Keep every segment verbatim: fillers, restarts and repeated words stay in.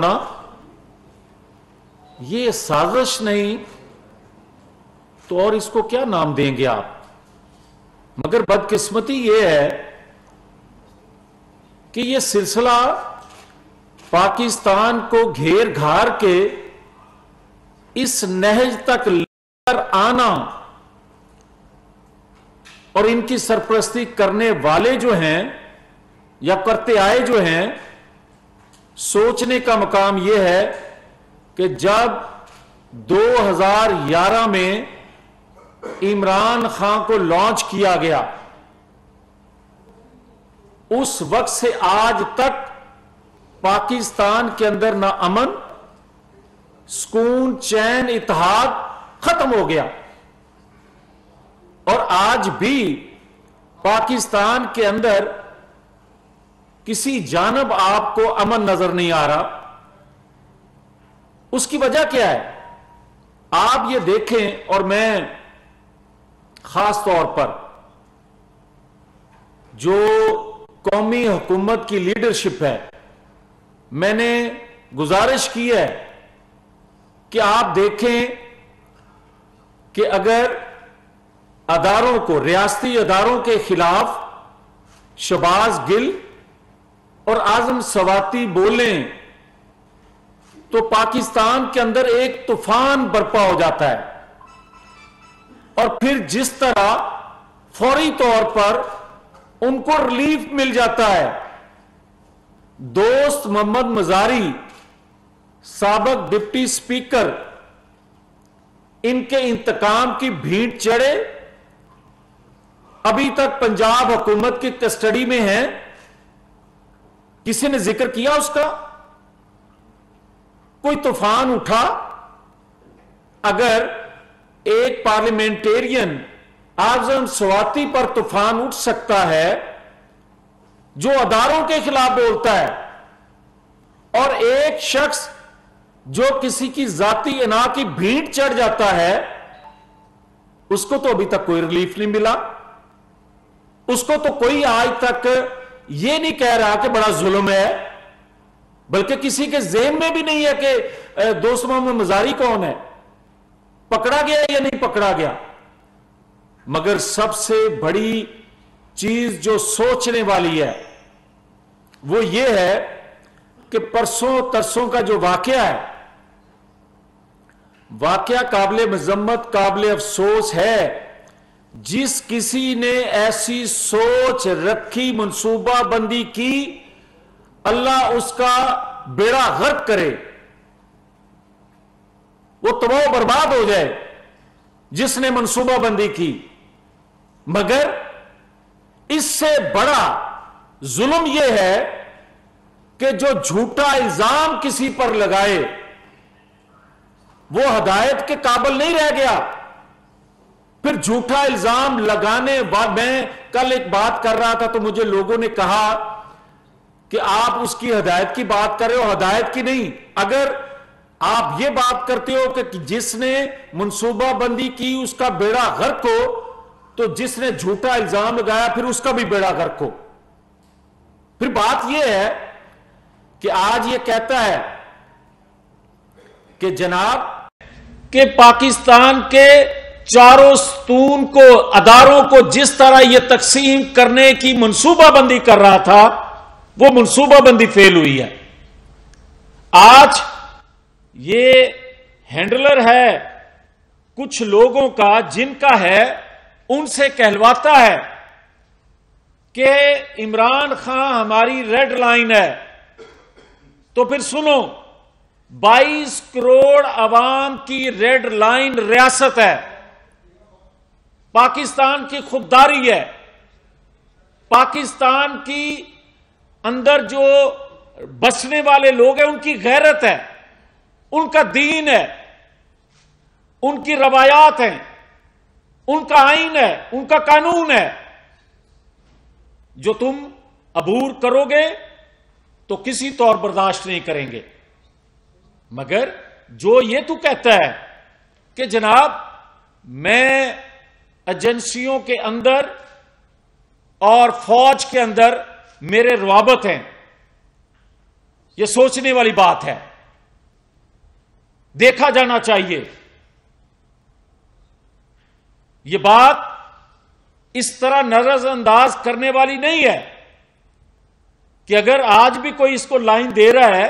ना ये साजिश नहीं तो और इसको क्या नाम देंगे आप। मगर बदकिस्मती ये है कि ये सिलसिला पाकिस्तान को घेर घार के इस नहज तक लेकर आना और इनकी सरपरस्ती करने वाले जो हैं या करते आए जो हैं, सोचने का मकाम यह है कि जब दो हज़ार ग्यारह में इमरान खान को लॉन्च किया गया उस वक्त से आज तक पाकिस्तान के अंदर ना अमन, सुकून, चैन, इत्तेहाद खत्म हो गया। और आज भी पाकिस्तान के अंदर किसी जानब आपको अमन नजर नहीं आ रहा। उसकी वजह क्या है? आप ये देखें, और मैं खास तौर पर जो कौमी हुकूमत की लीडरशिप है, मैंने गुजारिश की है कि आप देखें कि अगर अदारों को, रियासती अदारों के खिलाफ शहबाज गिल और आजम स्वाति बोलें तो पाकिस्तान के अंदर एक तूफान बरपा हो जाता है। और फिर जिस तरह फौरी तौर पर उनको रिलीफ मिल जाता है, दोस्त मोहम्मद मजारी साबक डिप्टी स्पीकर इनके इंतकाम की भीड़ चढ़े, अभी तक पंजाब हुकूमत की कस्टडी में है। किसी ने जिक्र किया उसका? कोई तूफान उठा? अगर एक पार्लियामेंटेरियन आजम स्वाति पर तूफान उठ सकता है जो अदारों के खिलाफ बोलता है, और एक शख्स जो किसी की जाति अना की भीड़ चढ़ जाता है उसको तो अभी तक कोई रिलीफ नहीं मिला, उसको तो कोई आज तक ये नहीं कह रहा कि बड़ा जुल्म है, बल्कि किसी के ज़हन में भी नहीं है कि दोस्त मोहम्मद मजारी कौन है, पकड़ा गया या नहीं पकड़ा गया। मगर सबसे बड़ी चीज जो सोचने वाली है वो ये है कि परसों तरसों का जो वाकया है, वाकया काबिले मजम्मत, काबिले अफसोस है। जिस किसी ने ऐसी सोच रखी, मनसूबाबंदी की, अल्लाह उसका बेड़ा गर्क करे, वो तबाह बर्बाद हो जाए जिसने मनसूबाबंदी की। मगर इससे बड़ा जुल्म यह है कि जो झूठा इल्जाम किसी पर लगाए वो हदायत के काबिल नहीं रह गया। फिर झूठा इल्जाम लगाने बाद, मैं कल एक बात कर रहा था तो मुझे लोगों ने कहा कि आप उसकी हदायत की बात कर रहे हो, हदायत की नहीं। अगर आप ये बात करते हो कि जिसने मनसूबाबंदी की उसका बेड़ा गर्क हो, तो जिसने झूठा इल्जाम लगाया फिर उसका भी बेड़ा गर्क हो। फिर बात यह है कि आज ये कहता है कि जनाब के पाकिस्तान के चारों स्तून को, अदारों को जिस तरह ये तकसीम करने की मनसूबाबंदी कर रहा था वो मनसूबाबंदी फेल हुई है। आज ये हैंडलर है कुछ लोगों का जिनका है, उनसे कहलवाता है कि इमरान खान हमारी रेड लाइन है। तो फिर सुनो, बाईस करोड़ अवाम की रेड लाइन रियासत है, पाकिस्तान की खुददारी है, पाकिस्तान की अंदर जो बसने वाले लोग हैं उनकी गैरत है, उनका दीन है, उनकी रवायात हैं, उनका आइन है, उनका कानून है। जो तुम अबूर करोगे तो किसी तौर बर्दाश्त नहीं करेंगे। मगर जो ये तू कहता है कि जनाब मैं एजेंसियों के अंदर और फौज के अंदर मेरे रवाबत हैं, यह सोचने वाली बात है, देखा जाना चाहिए। यह बात इस तरह नजरअंदाज करने वाली नहीं है कि अगर आज भी कोई इसको लाइन दे रहा है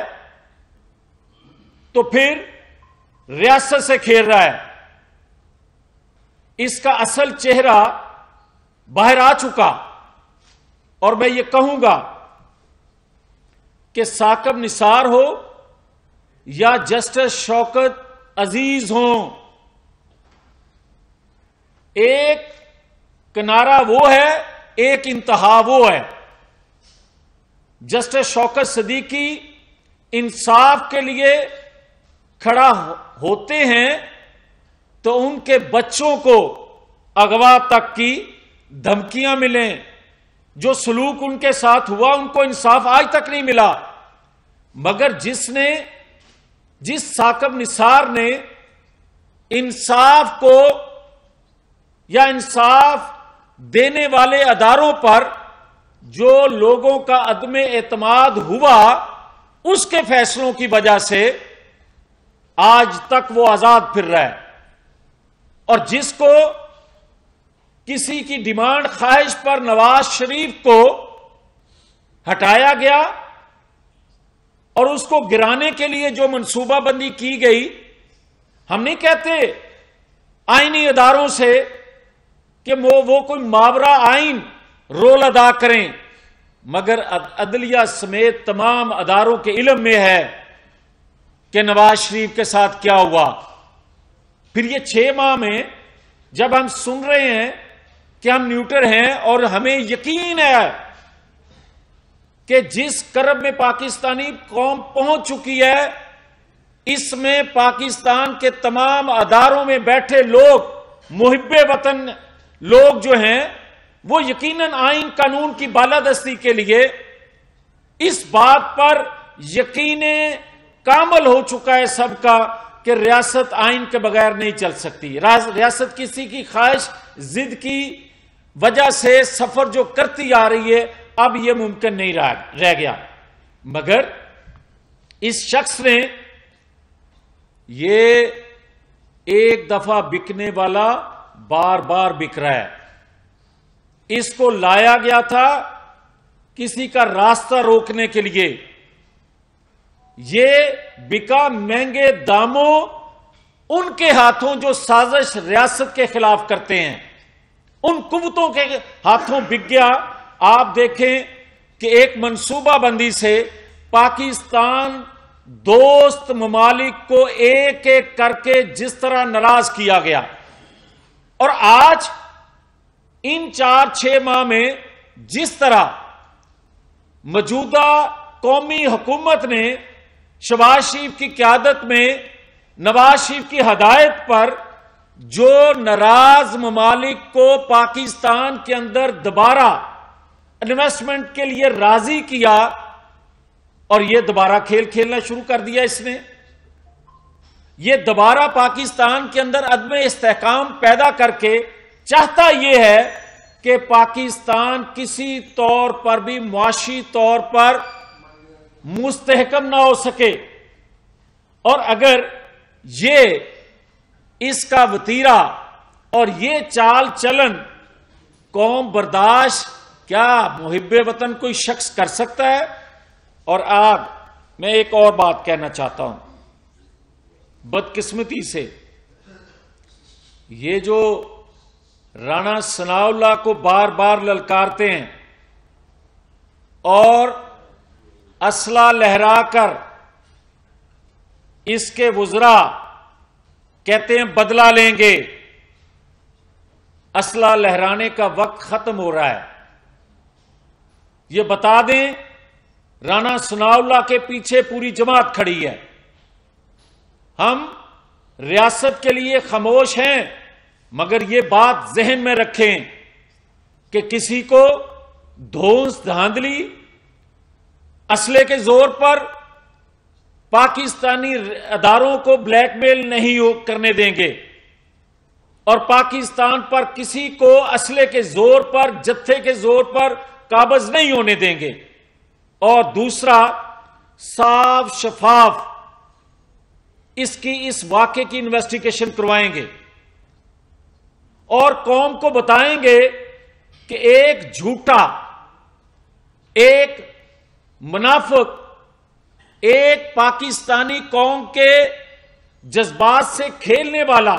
तो फिर रियासत से खेल रहा है। इसका असल चेहरा बाहर आ चुका। और मैं ये कहूंगा कि साकिब निसार हो या जस्टिस शौकत अजीज हो, एक किनारा वो है, एक इंतहा वो है। जस्टिस शौकत सिद्दीकी इंसाफ के लिए खड़ा होते हैं तो उनके बच्चों को अगवा तक की धमकियां मिलें। जो सलूक उनके साथ हुआ उनको इंसाफ आज तक नहीं मिला। मगर जिसने जिस साकिब निसार ने इंसाफ को या इंसाफ देने वाले अदारों पर जो लोगों का अदम एतमाद हुआ, उसके फैसलों की वजह से आज तक वो आजाद फिर रहा है। और जिसको किसी की डिमांड ख्वाहिश पर नवाज शरीफ को हटाया गया और उसको गिराने के लिए जो मनसूबाबंदी की गई, हम नहीं कहते आईनी अदारों से कि वो वो कोई मावरा आइन रोल अदा करें, मगर अदलिया समेत तमाम अदारों के इल्म में है कि नवाज शरीफ के साथ क्या हुआ। फिर ये छह माह में जब हम सुन रहे हैं कि हम न्यूट्रल हैं और हमें यकीन है कि जिस करब में पाकिस्तानी कौम पहुंच चुकी है, इसमें पाकिस्तान के तमाम अदारों में बैठे लोग, मुहिब्बे वतन लोग जो हैं, वो यकीनन आइन कानून की बालादस्ती के लिए इस बात पर यकीन कामल हो चुका है सबका कि रियासत आइन के बगैर नहीं चल सकती। रियासत किसी की ख्वाहिश, जिद की वजह से सफर जो करती आ रही है, अब यह मुमकिन नहीं रह गया। मगर इस शख्स ने ये एक दफा बिकने वाला बार बार बिक रहा है। इसको लाया गया था किसी का रास्ता रोकने के लिए, ये बिका महंगे दामों उनके हाथों जो साजिश रियासत के खिलाफ करते हैं, उन कुव्वतों के हाथों बिक गया। आप देखें कि एक मनसूबाबंदी से पाकिस्तान दोस्त ममालिक को एक एक करके जिस तरह नाराज किया गया, और आज इन चार छह माह में जिस तरह मौजूदा कौमी हुकूमत ने शहबाज शरीफ की क़यादत में नवाज शरीफ की हदायत पर जो नाराज ममालिक को पाकिस्तान के अंदर दोबारा इन्वेस्टमेंट के लिए राजी किया, और यह दोबारा खेल खेलना शुरू कर दिया इसने। यह दोबारा पाकिस्तान के अंदर अदम इस्तेहकाम पैदा करके चाहता यह है कि पाकिस्तान किसी तौर पर भी मुआशी तौर पर मुस्तहकम ना हो सके। और अगर ये इसका वतीरा और ये चाल चलन कौम बर्दाश्त, क्या मुहिब्बे वतन कोई शख्स कर सकता है? और आज मैं एक और बात कहना चाहता हूं। बदकिस्मती से ये जो राणा सनाउल्लाह को बार बार ललकारते हैं और असला लहराकर इसके वुजरा कहते हैं बदला लेंगे, असला लहराने का वक्त खत्म हो रहा है। ये बता दें, राणा सनाउल्लाह के पीछे पूरी जमात खड़ी है। हम रियासत के लिए खामोश हैं, मगर ये बात जहन में रखें कि किसी को धौंस धांधली असले के जोर पर पाकिस्तानी अदारों को ब्लैकमेल नहीं करने देंगे, और पाकिस्तान पर किसी को असले के जोर पर, जत्थे के जोर पर काबज नहीं होने देंगे। और दूसरा, साफ शफाफ इसकी इस वाक़े की इन्वेस्टिगेशन करवाएंगे और कौम को बताएंगे कि एक झूठा, एक मुनाफिक, एक पाकिस्तानी कौम के जज्बात से खेलने वाला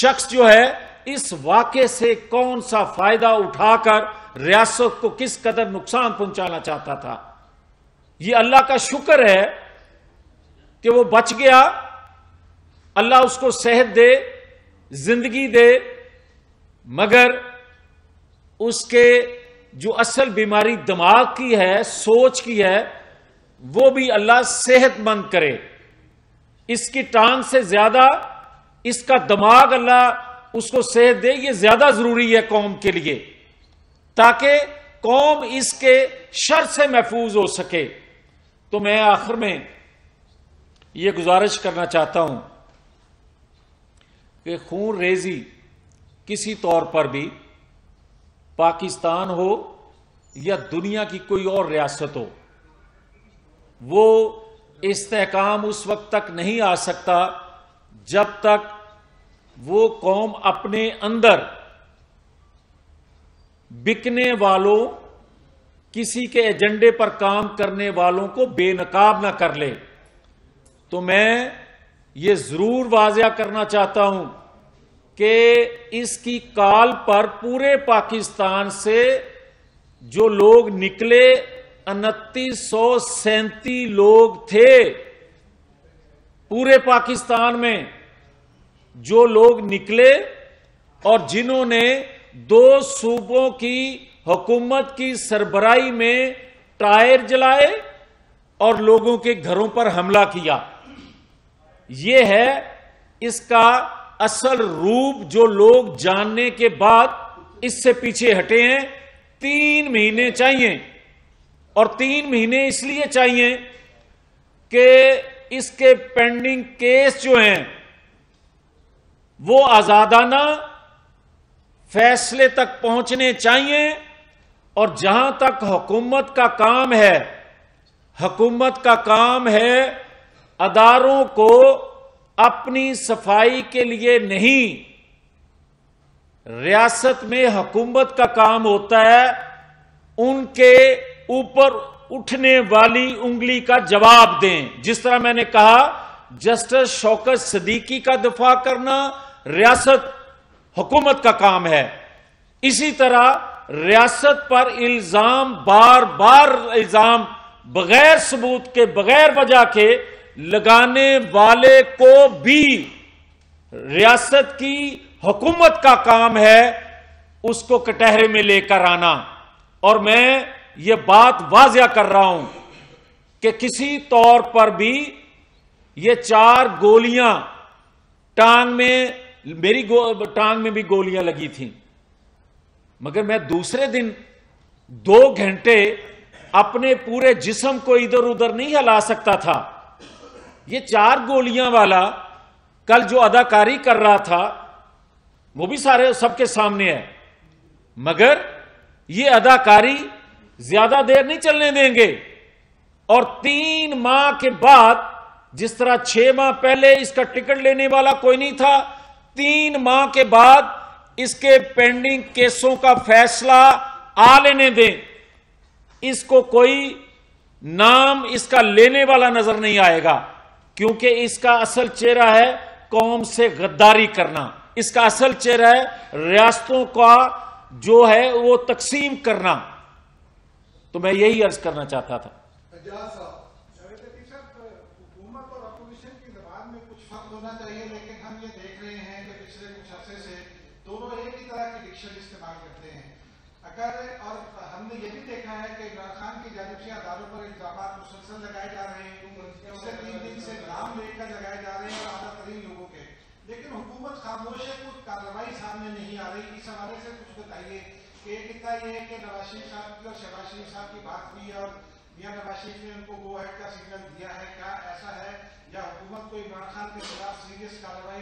शख्स जो है इस वाक़े से कौन सा फायदा उठाकर रियासत को किस कदर नुकसान पहुंचाना चाहता था। यह अल्लाह का शुक्र है कि वो बच गया। अल्लाह उसको सेहत दे, जिंदगी दे, मगर उसके जो असल बीमारी दिमाग की है, सोच की है, वो भी अल्लाह सेहतमंद करे। इसकी टांग से ज्यादा इसका दिमाग अल्लाह उसको सेहत दे, ये ज्यादा जरूरी है कौम के लिए, ताकि कौम इसके शर से महफूज हो सके। तो मैं आखिर में ये गुजारिश करना चाहता हूं कि खून रेजी किसी तौर पर भी पाकिस्तान हो या दुनिया की कोई और रियासत हो, वो इस्तेहकाम उस वक्त तक नहीं आ सकता जब तक वो कौम अपने अंदर बिकने वालों, किसी के एजेंडे पर काम करने वालों को बेनकाब ना कर ले। तो मैं ये ज़रूर वाज़िया करना चाहता हूं कि इसकी काल पर पूरे पाकिस्तान से जो लोग निकले उनतीस सौ सैंतीस लोग थे। पूरे पाकिस्तान में जो लोग निकले और जिन्होंने दो सूबों की हुकूमत की सरबराही में टायर जलाए और लोगों के घरों पर हमला किया, यह है इसका असल रूप। जो लोग जानने के बाद इससे पीछे हटे हैं, तीन महीने चाहिए, और तीन महीने इसलिए चाहिए कि इसके पेंडिंग केस जो हैं वो आजादाना फैसले तक पहुंचने चाहिए। और जहां तक हुकूमत का काम है, हुकूमत का काम है अदारों को अपनी सफाई के लिए नहीं, रियासत में हुकूमत का काम होता है उनके ऊपर उठने वाली उंगली का जवाब दें। जिस तरह मैंने कहा, जस्टिस शौकत सिद्दीकी का दफा करना रियासत हुकूमत का काम है, इसी तरह रियासत पर इल्जाम, बार बार इल्जाम बगैर सबूत के, बगैर वजह के लगाने वाले को भी रियासत की हुकूमत का काम है उसको कटहरे में लेकर आना। और मैं ये बात वाज़िया कर रहा हूं कि किसी तौर पर भी ये चार गोलियां टांग में, मेरी टांग में भी गोलियां लगी थी, मगर मैं दूसरे दिन दो घंटे अपने पूरे जिस्म को इधर उधर नहीं हिला सकता था। ये चार गोलियां वाला कल जो अदाकारी कर रहा था वो भी सारे सबके सामने है, मगर ये अदाकारी ज्यादा देर नहीं चलने देंगे। और तीन माह के बाद, जिस तरह छह माह पहले इसका टिकट लेने वाला कोई नहीं था, तीन माह के बाद इसके पेंडिंग केसों का फैसला आ लेने दें। इसको कोई नाम इसका लेने वाला नजर नहीं आएगा, क्योंकि इसका असल चेहरा है कौम से गद्दारी करना, इसका असल चेहरा है रियासतों का जो है वो तकसीम करना। तो मैं यही अर्ज करना चाहता था। हुकूमत और अपोजिशन की दबाव में कुछ फर्क होना चाहिए, लेकिन हम ये देख रहे हैं कि पिछले कुछ अरसे से दोनों एक ही तरह की डिक्शनरी इस्तेमाल करते हैं। अगर और हमने ये भी देखा है कि इमरान खान की जानिब से अदालतों पर इल्जाम मुसलसल लगाए जा रहे हैं, पिछले तीन दिन से नाम लेकर लगाए जा रहे हैं और आला तरीन लोगों के, लेकिन हुकूमत खामोश है, कुछ कार्रवाई सामने नहीं आ रही। इस हवाले से कुछ बताइए। एक इतना ये है कि नवाज शरीफ साहब की और शहबाज शरीफ साहब की बात हुई है और मियां नवाज शरीफ ने उनको गो हेड का सिग्नल दिया है, क्या ऐसा है या हुकूमत को इमरान खान के खिलाफ सीरियस कार्रवाई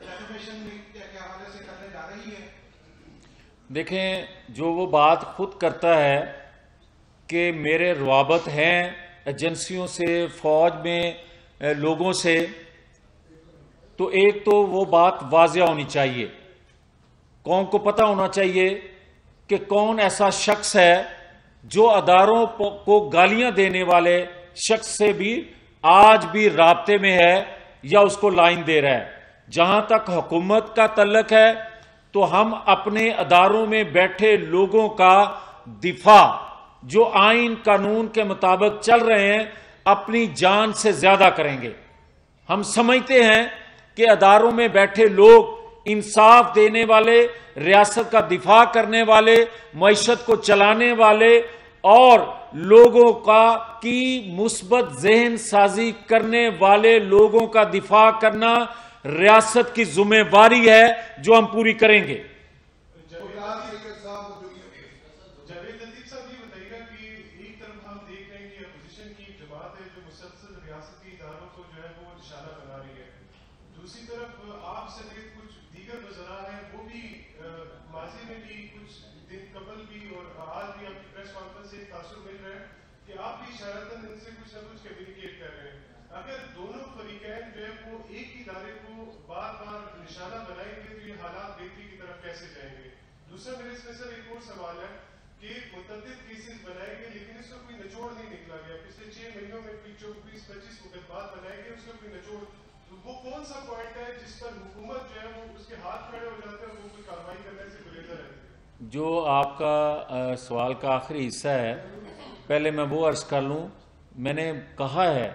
डेफेमेशन के हवाले से करने जा रही है? देखें, जो वो बात खुद करता है कि मेरे रवाबत हैं एजेंसियों से, फौज में लोगों से, तो एक तो वो बात वाज़िया होनी चाहिए, कौम को पता होना चाहिए कि कौन ऐसा शख्स है जो अदारों को गालियां देने वाले शख्स से भी आज भी राब्ते में है या उसको लाइन दे रहा है। जहां तक हुकूमत का तल्लक है तो हम अपने अदारों में बैठे लोगों का दिफा, जो आइन कानून के मुताबिक चल रहे हैं, अपनी जान से ज्यादा करेंगे। हम समझते हैं कि अदारों में बैठे लोग इंसाफ देने वाले, रियासत का दिफा करने वाले, मईशत को चलाने वाले और लोगों का की मुस्बत जहन साजी करने वाले लोगों का दिफा करना रियासत की जिम्मेवारी है, जो हम पूरी करेंगे। जो आपका आ, सवाल का आखिरी हिस्सा है, पहले मैं वो अर्ज कर लूं, मैंने कहा है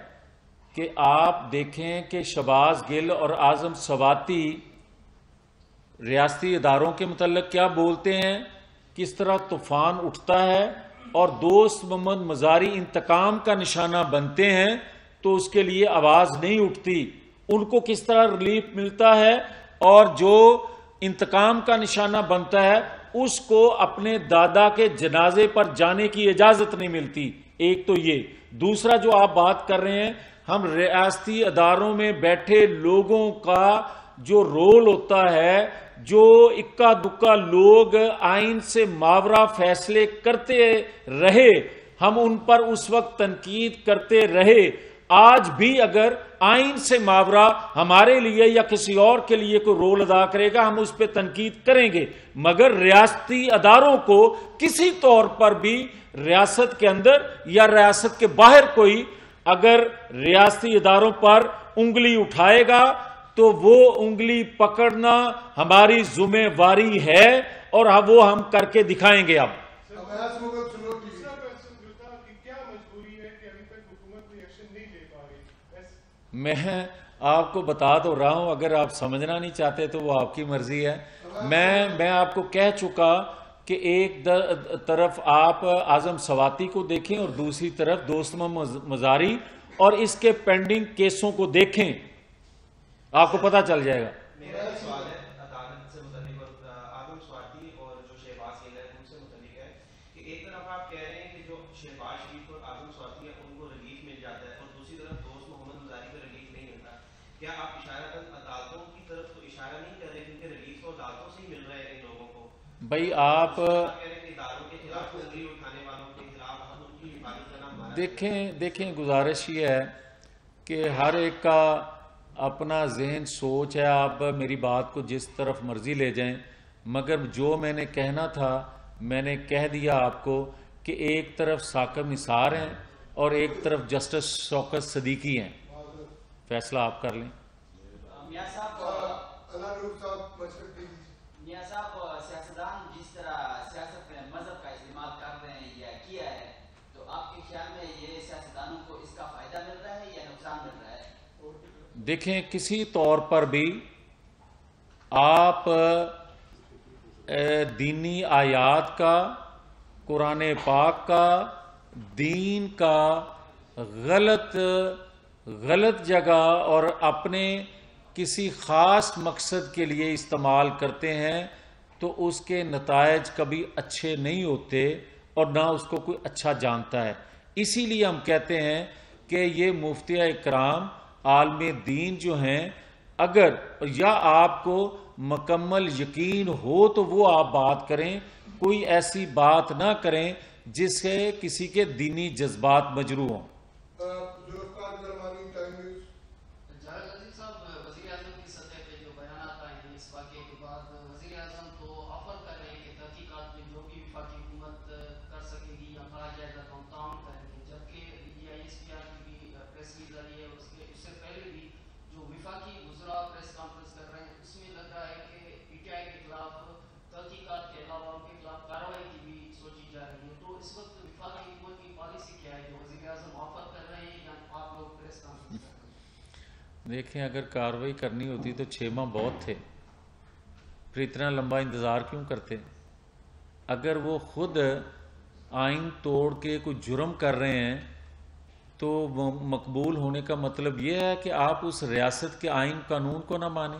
कि आप देखें कि शहबाज गिल और आज़म स्वाती रियासती इदारों के मतलब क्या बोलते हैं, किस तरह तूफान उठता है और दोस्त मोहम्मद मजारी इंतकाम का निशाना बनते हैं तो उसके लिए आवाज़ नहीं उठती, उनको किस तरह रिलीफ मिलता है और जो इंतकाम का निशाना बनता है उसको अपने दादा के जनाजे पर जाने की इजाज़त नहीं मिलती। एक तो ये, दूसरा जो आप बात कर रहे हैं, हम रियासती अदारों में बैठे लोगों का जो रोल होता है, जो इक्का दुक्का लोग आइन से मावरा फैसले करते रहे, हम उन पर उस वक्त तनकीद करते रहे। आज भी अगर आइन से मावरा हमारे लिए या किसी और के लिए कोई रोल अदा करेगा, हम उस पर तनकीद करेंगे, मगर रियासती अदारों को किसी तौर पर भी रियासत के अंदर या रियासत के बाहर कोई अगर रियासती इदारों पर उंगली उठाएगा तो वो उंगली पकड़ना हमारी जिम्मेवारी है और अब वो हम करके दिखाएंगे। अब मैं आपको बता तो रहा हूं, अगर आप समझना नहीं चाहते तो वो आपकी मर्जी है। मैं मैं आपको कह चुका कि एक तरफ आप आज़म स्वाती को देखें और दूसरी तरफ दोस्त मोहम्मद मजारी और इसके पेंडिंग केसों को देखें, आपको पता चल जाएगा। मेरा सवाल है अदालत से मुतालिक और आज़म स्वाती और जो शहबाज गिल है उनसे मुतालिक है कि एक तरफ आप कह रहे हैं कि जो शहबाज शरीफ और आज़म स्वाती है उनको रिलीफ मिल जाता है और दूसरी तरफ दोस्त मोहम्मद मजारी को रिलीफ नहीं मिलता, क्या आप इशारा अदालतों की तरफ तो इशारा नहीं कर रहे क्योंकि रिलीफ तो अदालतों से ही मिल रहा है इन लोगों को? भाई आप देखें देखें गुजारिश ये है कि हर एक का अपना जहन सोच है, आप मेरी बात को जिस तरफ मर्जी ले जाएं, मगर जो मैंने कहना था मैंने कह दिया आपको कि एक तरफ साकिब निसार हैं और एक तरफ जस्टिस शौकत सिद्दीकी हैं, फैसला आप कर लें। देखें, किसी तौर पर भी आप दीनी आयात का, कुरान पाक का, दीन का गलत गलत जगह और अपने किसी ख़ास मकसद के लिए इस्तेमाल करते हैं तो उसके नतायज कभी अच्छे नहीं होते और ना उसको कोई अच्छा जानता है। इसीलिए हम कहते हैं कि ये मुफ्ती इकराम आलमे दीन जो हैं, अगर या आपको मकम्मल यकीन हो तो वो आप बात करें, कोई ऐसी बात ना करें जिसके किसी के दीनी जज्बात मजरू हों। देखें, अगर कार्रवाई करनी होती तो छः माह बहुत थे, फिर इतना लंबा इंतज़ार क्यों करते? अगर वो खुद आइन तोड़ के कोई जुर्म कर रहे हैं तो मकबूल होने का मतलब ये है कि आप उस रियासत के आइन कानून को ना माने,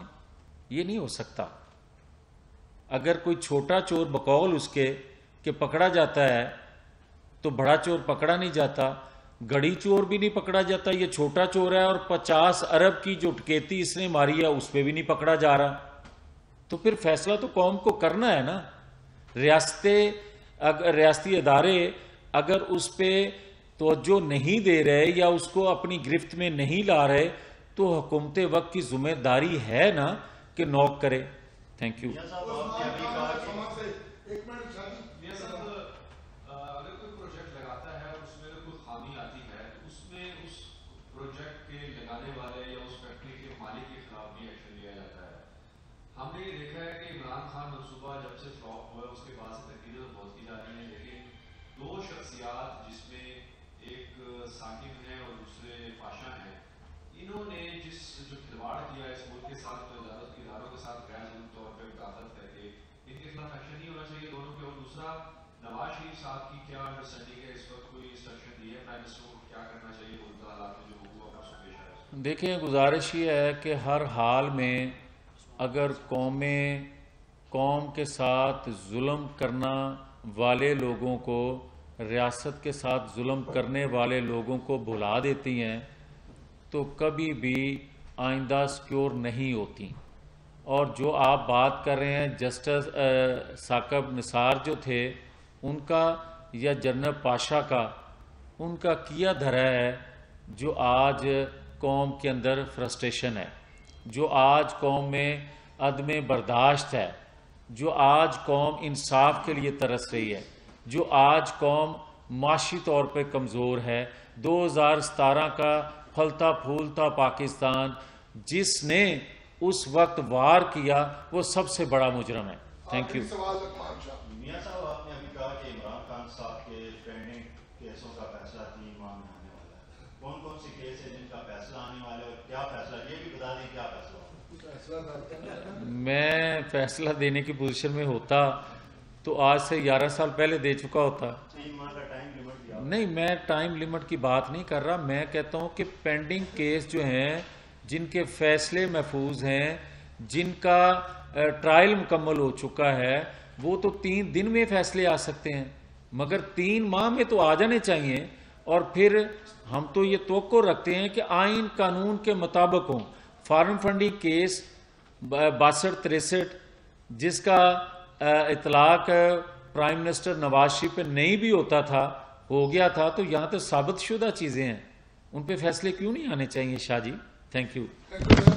ये नहीं हो सकता। अगर कोई छोटा चोर बकौल उसके कि पकड़ा जाता है तो बड़ा चोर पकड़ा नहीं जाता, गड़ी चोर भी नहीं पकड़ा जाता, ये छोटा चोर है और पचास अरब की जो डकैती इसने मारी है उस पर भी नहीं पकड़ा जा रहा, तो फिर फैसला तो कौम को करना है ना। रियासते अगर रियासती अदारे अगर उस पर तवज्जो नहीं दे रहे या उसको अपनी गिरफ्त में नहीं ला रहे तो हुकूमत वक्त की जिम्मेदारी है ना कि नॉक करे। Thank you. हमने ये देखा है कि इमरान खान मनसूबा जब से फ्लॉप हुआ है उसके बाद से तकरीरें बहुत की जा रही हैं, लेकिन दो शख्सियात जिसमें एक साकिब है और दूसरे पाशा हैं, इन्होंने जिस जो खिलवाड़ किया इस मुल्क के साथ, तो इदारों इदारों के साथ गैर तौर पर ताकत करके इनके खिलाफ एक्शन नहीं होना चाहिए दोनों के। और दूसरा नवाज शरीफ साहब की क्या अंडरस्टैंडिंग है, इस वक्त कोई इंस्ट्रक्शन दी है प्राइम मिनिस्टर को क्या करना चाहिए मुल्क हालात में जो हुआ? देखें, गुजारिश ये है कि हर हाल में अगर कौमें कौम के साथ जुल्म करना वाले लोगों को, रियासत के साथ जुल्म करने वाले लोगों को भुला देती हैं तो कभी भी आइंदा सिक्योर नहीं होती। और जो आप बात कर रहे हैं जस्टिस साकिब निसार जो थे उनका या जनरल पाशा का, उनका किया धरा है जो आज कौम के अंदर फ्रस्ट्रेशन है, जो आज कौम में अदमे बर्दाश्त है, जो आज कौम इंसाफ के लिए तरस रही है, जो आज कौम माशी तौर पर कमज़ोर है। दो हज़ार सतारह का फलता फूलता पाकिस्तान जिसने उस वक्त वार किया वो सबसे बड़ा मुजरम है। Thank you. मैं फैसला देने की पोजीशन में होता तो आज से ग्यारह साल पहले दे चुका होता। नहीं, मैं टाइम लिमिट की बात नहीं कर रहा, मैं कहता हूँ कि पेंडिंग केस जो हैं, जिनके फैसले महफूज हैं, जिनका ट्रायल मुकम्मल हो चुका है, वो तो तीन दिन में फैसले आ सकते हैं मगर तीन माह में तो आ जाने चाहिए। और फिर हम तो ये तवक्को रखते हैं कि आइन कानून के मुताबिक हों। फॉरेन फंडिंग केस बासठ तिरसठ जिसका इतलाक प्राइम मिनिस्टर नवाज शरीफ पे नहीं भी होता था, हो गया था, तो यहाँ तो साबित शुदा चीज़ें हैं, उन पे फैसले क्यों नहीं आने चाहिए? Shah ji, thank you.